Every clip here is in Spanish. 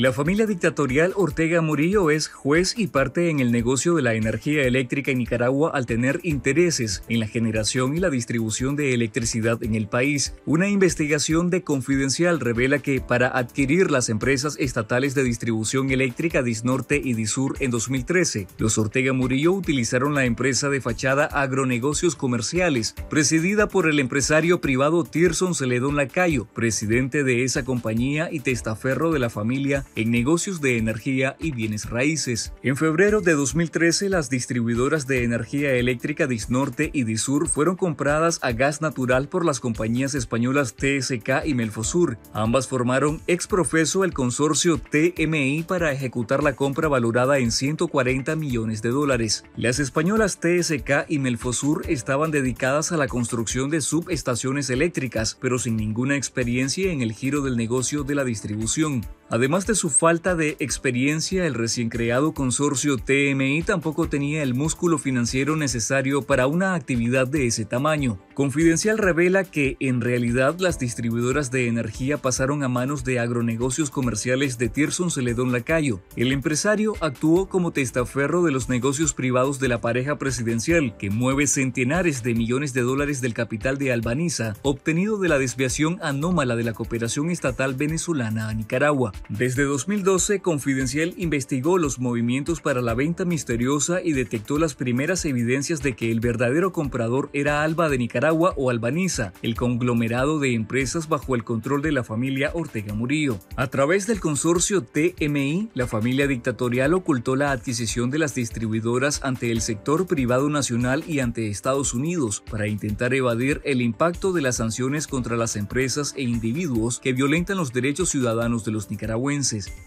La familia dictatorial Ortega Murillo es juez y parte en el negocio de la energía eléctrica en Nicaragua al tener intereses en la generación y la distribución de electricidad en el país. Una investigación de Confidencial revela que para adquirir las empresas estatales de distribución eléctrica Disnorte y Dissur en 2013, los Ortega Murillo utilizaron la empresa de fachada Agronegocios Comerciales, presidida por el empresario privado Tirso Celedón Lacayo, presidente de esa compañía y testaferro de la familia en negocios de energía y bienes raíces. En febrero de 2013, las distribuidoras de energía eléctrica Disnorte y Dissur fueron compradas a gas natural por las compañías españolas TSK y Melfosur. Ambas formaron ex profeso el consorcio TMI para ejecutar la compra valorada en $140 millones. Las españolas TSK y Melfosur estaban dedicadas a la construcción de subestaciones eléctricas, pero sin ninguna experiencia en el giro del negocio de la distribución. Además de su falta de experiencia, el recién creado consorcio TMI tampoco tenía el músculo financiero necesario para una actividad de ese tamaño. Confidencial revela que, en realidad, las distribuidoras de energía pasaron a manos de Agronegocios Comerciales de Tirso Celedón Lacayo. El empresario actuó como testaferro de los negocios privados de la pareja presidencial, que mueve centenares de millones de dólares del capital de Albanisa, obtenido de la desviación anómala de la cooperación estatal venezolana a Nicaragua. Desde 2012, Confidencial investigó los movimientos para la venta misteriosa y detectó las primeras evidencias de que el verdadero comprador era Alba de Nicaragua o Albanisa, el conglomerado de empresas bajo el control de la familia Ortega Murillo. A través del consorcio TMI, la familia dictatorial ocultó la adquisición de las distribuidoras ante el sector privado nacional y ante Estados Unidos para intentar evadir el impacto de las sanciones contra las empresas e individuos que violentan los derechos ciudadanos de los nicaragüenses.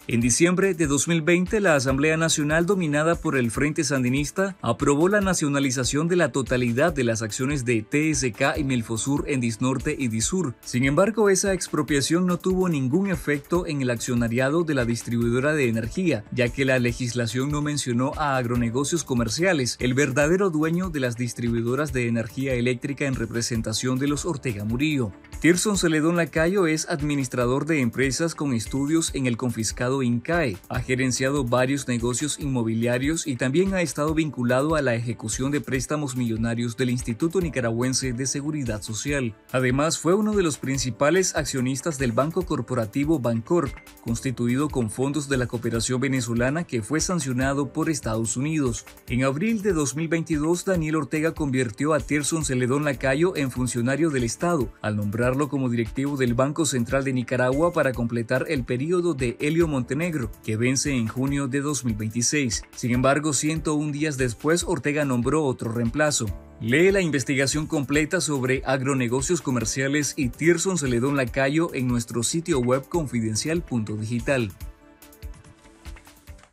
En diciembre de 2020, la Asamblea Nacional, dominada por el Frente Sandinista, aprobó la nacionalización de la totalidad de las acciones de TSK y Melfosur en Disnorte y Dissur. Sin embargo, esa expropiación no tuvo ningún efecto en el accionariado de la distribuidora de energía, ya que la legislación no mencionó a Agronegocios Comerciales, el verdadero dueño de las distribuidoras de energía eléctrica en representación de los Ortega Murillo. Tirso Celedón Lacayo es administrador de empresas con estudios en el confiscado Incae, ha gerenciado varios negocios inmobiliarios y también ha estado vinculado a la ejecución de préstamos millonarios del Instituto Nicaragüense de Seguridad Social. Además, fue uno de los principales accionistas del banco corporativo Bancorp, constituido con fondos de la cooperación venezolana, que fue sancionado por Estados Unidos. En abril de 2022, Daniel Ortega convirtió a Tirso Celedón Lacayo en funcionario del Estado, al nombrarlo como directivo del Banco Central de Nicaragua para completar el periodo de Helio Montenegro, que vence en junio de 2026. Sin embargo, 101 días después, Ortega nombró otro reemplazo. Lee la investigación completa sobre Agronegocios Comerciales y Tirso Celedón Lacayo en nuestro sitio web confidencial.digital.